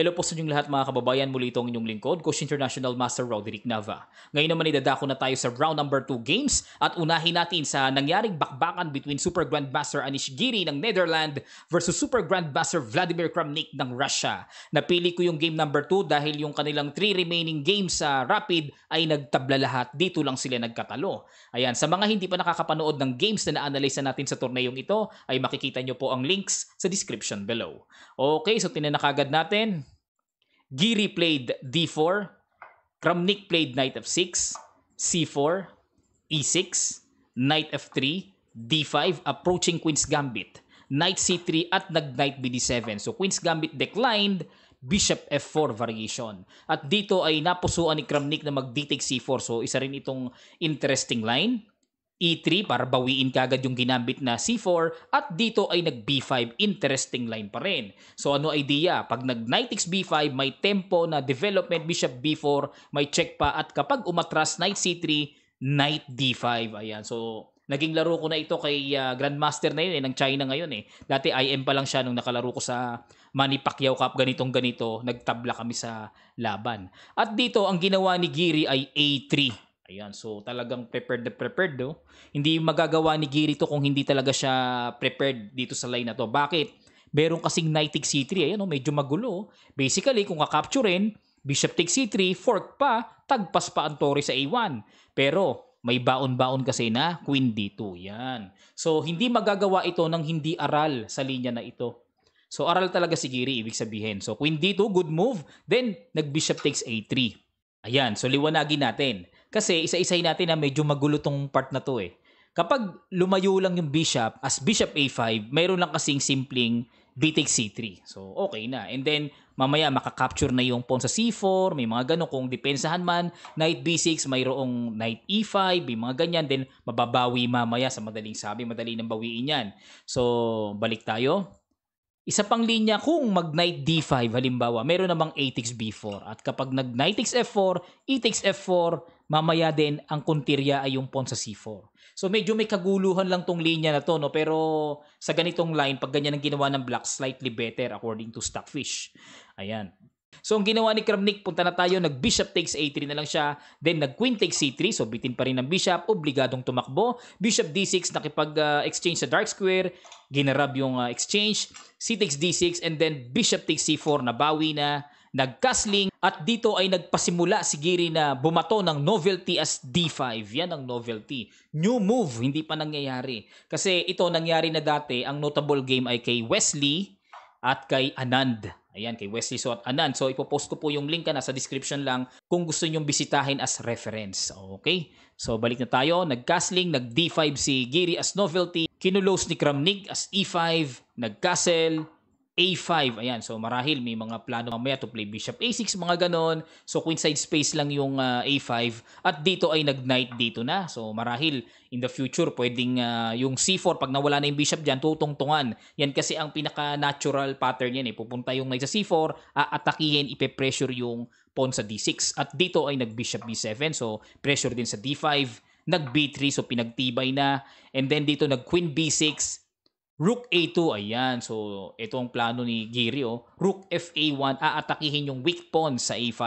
Hello po sa inyong lahat mga kababayan, muli itong inyong lingkod, Coach International Master Roderick Nava. Ngayon naman idadako na tayo sa round number 2 games at unahin natin sa nangyaring bakbakan between Super Grandmaster Anish Giri ng Netherlands versus Super Grandmaster Vladimir Kramnik ng Russia. Napili ko yung game number 2 dahil yung kanilang 3 remaining games sa Rapid ay nagtabla lahat, dito lang sila nagkatalo. Ayan, sa mga hindi pa nakakapanood ng games na na-analyze natin sa torneyong ito ay makikita nyo po ang links sa description below. Okay, so tinanak agad natin. Giri played d4, Kramnik played knight f6, c4, e6, knight f3, d5, approaching queen's gambit, knight c3 at nag-knight bd7. So queen's gambit declined, bishop f4 variation. At dito ay napusuan ni Kramnik na mag-d-take c4. So isa rin itong interesting line. E3 para bawiin kagad yung ginambit na C4 at dito ay nag B5, interesting line pa rin. So ano idea? Pag nag knight takes B5, may tempo na development, bishop B4, may check pa at kapag umatras knight C3, knight D5. Ayan. So naging laro ko na ito kay Grandmaster na yun ng China ngayon eh. Dati IM pa lang siya nung nakalaro ko sa Manny Pacquiao Cup, ganitong-ganito, nagtabla kami sa laban. At dito ang ginawa ni Giri ay A3. Ayan, so talagang prepared na prepared, no? Hindi magagawa ni Giri to kung hindi talaga siya prepared dito sa line na to. Bakit? Meron kasing knight takes C3, ayan, no? Medyo magulo. Basically, kung kakapturein, bishop takes C3, fork pa, tagpas pa ang tore sa A1. Pero may baon-baon kasi na queen D2, yan. So hindi magagawa ito ng hindi aral sa linya na ito. So aral talaga si Giri, ibig sabihin. So queen D2, good move. Then, nag-bishop takes A3. Ayan, so liwanagin natin. Kasi isa-isahin natin na medyo magulo tong part na to eh. Kapag lumayo lang yung bishop, as bishop A5, mayroon lang kasing simpleng b takes C3. So okay na. And then mamaya makakapture na yung pawn sa C4, may mga ganun kung depensahan man, knight B6, mayroong knight E5, may mga ganyan. Then mababawi mamaya sa madaling sabi, madali nang bawiin yan. So balik tayo. Isa pang linya kung mag-knight D5 halimbawa, meron namang A takes B4 at kapag nag-knight takes F4, E takes F4, mamaya din ang kontirya ay yung pawn sa C4. So medyo may kaguluhan lang tong linya na to, no? Pero sa ganitong line, pag ganyan ang ginawa ng black, slightly better according to Stockfish. Ayan. So ang ginawa ni Kramnik, punta na tayo, nag-bishop takes A3 na lang siya, then nag-queen takes C3, so bitin pa rin ng bishop, obligadong tumakbo, bishop D6, nakipag-exchange sa dark square, ginarab yung exchange, C takes D6, and then bishop takes C4, nabawi na, nag-castling, at dito ay nagpasimula si Giri na bumato ng novelty as D5, yan ang novelty. New move, hindi pa nangyayari. Kasi ito nangyari na dati, ang notable game ay kay Wesley at kay Anand. Ayan, kay Wesley So at Anand. So, ipopost ko po yung link na nasa description lang kung gusto nyong bisitahin as reference. Okay? So, balik na tayo. Nag-castling, nag-D5 si Giri as novelty. Kinulos ni Kramnik as E5. Nag-castle, A5. Ayan, so marahil may mga plano mamaya to play bishop A6, mga ganon. So, queenside space lang yung A5. At dito ay nag-knight dito na. So, marahil in the future, pwedeng yung C4, pag nawala na yung bishop dyan, tutungtungan. Yan kasi ang pinaka-natural pattern yan. Eh. Pupunta yung knight sa C4, aatakihin, ipe-pressure yung pawn sa D6. At dito ay nag-bishop B7. So, pressure din sa D5. Nag-B3, so pinagtibay na. And then dito, nag-queen B6. Rook A2, ayan. So, ito ang plano ni Giri, oh. Rook FA1, aatakihin yung weak pawn sa A5.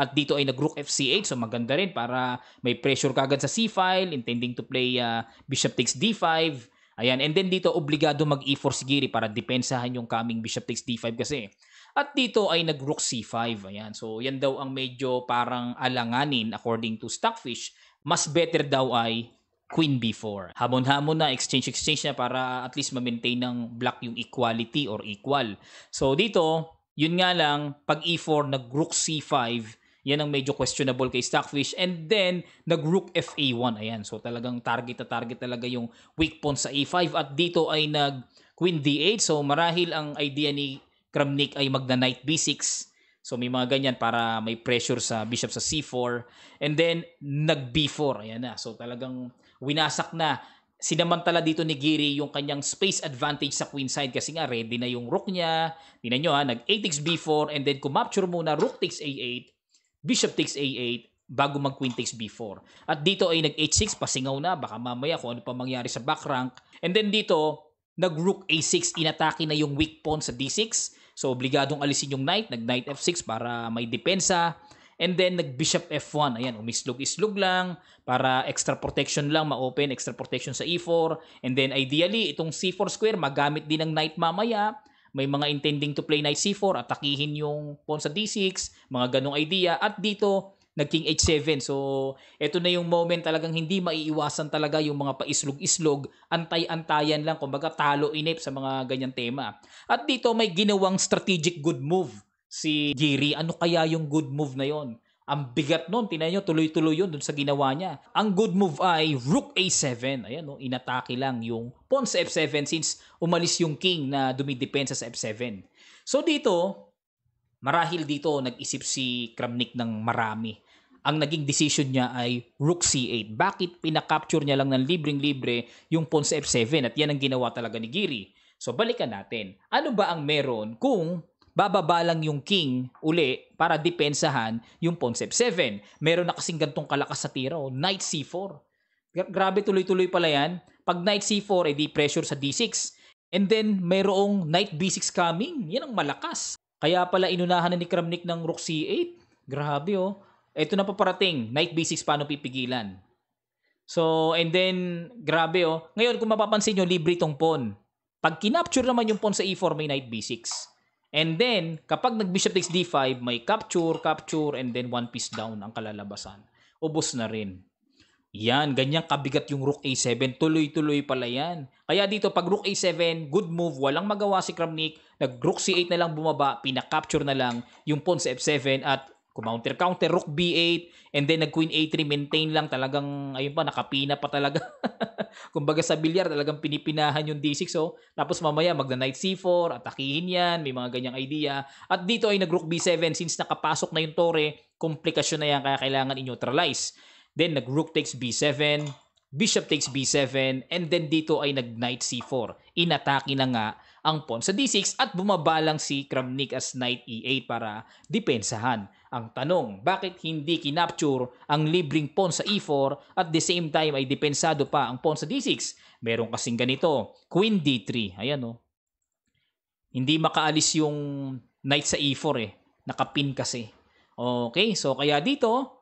At dito ay nag-rook FCH, so maganda rin para may pressure kagad sa C-file, intending to play bishop takes D5. Ayan, and then dito obligado mag-E4 si Giri para depensahan yung coming bishop takes D5 kasi. At dito ay nag-rook C5, ayan. So, yan daw ang medyo parang alanganin according to Stockfish. Mas better daw ay queen B4. Hamon-hamon na, exchange-exchange na para at least ma-maintain ng black yung equality or equal. So dito, yun nga lang, pag E4, nag-rook C5, yan ang medyo questionable kay Stockfish. And then, nag-rook FA1. Ayan, so talagang target na target talaga yung weak pawn sa A5. At dito ay nag-queen D8. So marahil ang idea ni Kramnik ay magna-knight B6. So may mga ganyan para may pressure sa bishop sa C4. And then, nag-B4. Ayan na. So talagang winasak na. Sinamantala dito ni Giri yung kanyang space advantage sa queenside kasi nga ready na yung rook niya. Tingnan nyo ha, nag-A takes B4 and then kumapture muna rook takes A8, bishop takes A8 bago mag-queen takes B4. At dito ay nag-H6, pasingaw na. Baka mamaya kung ano pa mangyari sa back rank. And then dito, nag-rook a6, inatake na yung weak pawn sa d6. So, obligadong alisin yung knight. Nag-knight f6 para may depensa. And then, nag-bishop f1. Ayan, umislog-islog lang para extra protection lang, ma-open, extra protection sa e4. And then, ideally, itong c4 square, magamit din ng knight mamaya. May mga intending to play knight c4, atakihin yung pawn sa d6, mga ganong idea. At dito, nag-king h7. So, eto na yung moment talagang hindi maiiwasan talaga yung mga paislog-islog, antay-antayan lang, kumbaga talo-inip sa mga ganyan tema. At dito, may ginawang strategic good move si Giri. Ano kaya yung good move na yon? Ang bigat nun, tingnan nyo, tuloy-tuloy yun dun sa ginawa niya. Ang good move ay rook a7. Ayan, no? Inatake lang yung pawn sa f7 since umalis yung king na dumidepensa sa f7. So dito, marahil dito nag-isip si Kramnik ng marami. Ang naging decision niya ay rook c8. Bakit? Pinakapture niya lang ng libreng-libre yung pawn sa f7 at yan ang ginawa talaga ni Giri. So balikan natin. Ano ba ang meron kung bababa lang yung king uli para depensahan yung pawn sa f7. Meron na kasing gantong kalakas sa tira, knight c4. Grabe, tuloy-tuloy pala yan. Pag knight c4, edi pressure sa d6. And then, merong knight b6 coming. Yan ang malakas. Kaya pala inunahan na ni Kramnik ng rook c8. Grabe, oh. Ito na paparating. Knight b6, paano pipigilan? So, and then, grabe, oh. Ngayon, kung mapapansin nyo, libre itong pawn. Pag kinapture naman yung pawn sa e4, may knight b6. And then, kapag nag-bishop takes d5, may capture, capture, and then one piece down ang kalalabasan. Ubos na rin. Yan, ganyang kabigat yung rook a7. Tuloy-tuloy pala yan. Kaya dito, pag rook a7, good move, walang magawa si Kramnik. Nag-rook c8 na lang bumaba, pinakapture na lang yung pawn sa f7 at kumounter-counter, rook b8, and then nag-queen a3, maintain lang talagang, ayun pa, nakapina pa talaga. Kumbaga sa bilyar, talagang pinipinahan yung d6, oh. Tapos mamaya magna-knight c4, atakihin yan, may mga ganyang idea. At dito ay nag-rook b7, since nakapasok na yung tore, komplikasyon na yan, kaya kailangan i-neutralize. Then nag-rook takes b7, bishop takes b7, and then dito ay nag-knight c4. Inatake na nga ang pawn sa d6 at bumabalang si Kramnik as knight e8 para depensahan. Ang tanong, bakit hindi kinapture ang libreng pawn sa e4 at the same time ay depensado pa ang pawn sa d6? Meron kasing ganito, queen d3. Ayan, oh. Hindi makaalis yung knight sa e4 eh. Nakapin kasi. Okay, so kaya dito,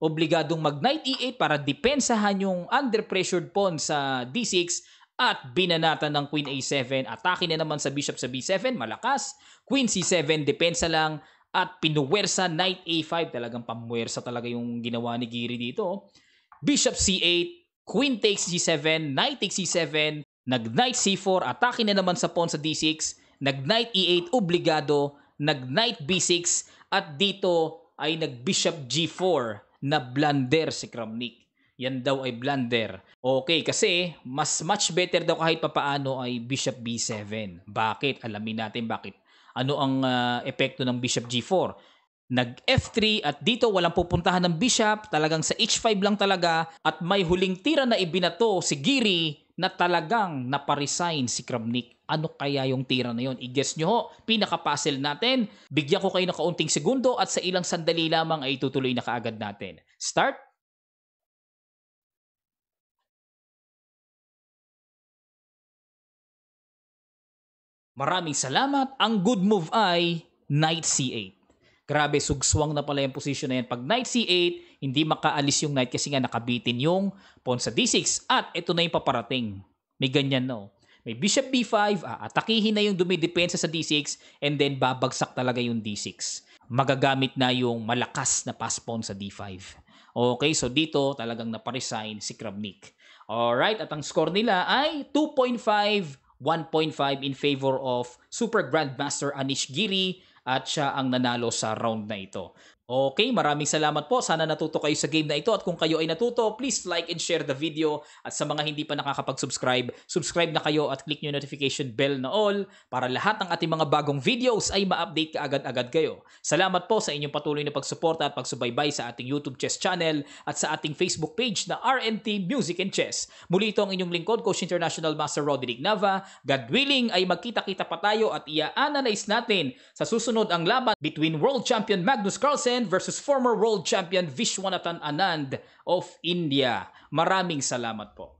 obligadong mag-knight e8 para depensahan yung under-pressured pawn sa d6 at binanatan ng queen a7. Atake na naman sa bishop sa b7, malakas. Queen c7, depensa lang. At pinuwersa, knight a5. Talagang pamuwersa talaga yung ginawa ni Giri dito. Bishop c8, queen takes g7, knight takes c7, nag-knight c4, atake na naman sa pawn sa d6, nag-knight e8, obligado, nag-knight b6, at dito ay nag-bishop g4 na blunder si Kramnik. Yan daw ay blunder. Okay, kasi mas much better daw kahit papaano ay bishop b7. Bakit? Alamin natin bakit. Ano ang epekto ng bishop g4? Nag f3 at dito walang pupuntahan ng bishop, talagang sa h5 lang talaga at may huling tira na ibinato si Giri na talagang naparesign si Kramnik. Ano kaya yung tira na yon? I-guess nyo ho, pinaka-puzzle natin. Bigyan ko kayo ng kaunting segundo at sa ilang sandali lamang ay tutuloy na kaagad natin. Start! Maraming salamat. Ang good move ay knight c8. Grabe, sugswang na pala yung position na yan. Pag knight c8, hindi makaalis yung knight kasi nga nakabitin yung pawn sa d6. At ito na yung paparating. May ganyan, no? May bishop b5, atakihin na yung dumidepensa sa d6 and then babagsak talaga yung d6. Magagamit na yung malakas na pass pawn sa d5. Okay, so dito talagang naparesign si Kramnik. Alright, at ang score nila ay 2.5 1.5 in favor of Super Grandmaster Anish Giri at siya ang nanalo sa round na ito. Okay, maraming salamat po. Sana natuto kayo sa game na ito at kung kayo ay natuto, please like and share the video at sa mga hindi pa nakakapag-subscribe, subscribe na kayo at click nyo notification bell na all para lahat ng ating mga bagong videos ay ma-update ka agad-agad kayo. Salamat po sa inyong patuloy na pagsuporta at pagsubaybay sa ating YouTube Chess Channel at sa ating Facebook page na RNT Music and Chess. Muli ito ang inyong lingkod, Coach International Master Roderick Nava. God willing ay magkita-kita pa tayo at i-analyze natin sa susunod ang laban between World Champion Magnus Carlsen versus former world champion Viswanathan Anand of India. Maraming salamat po.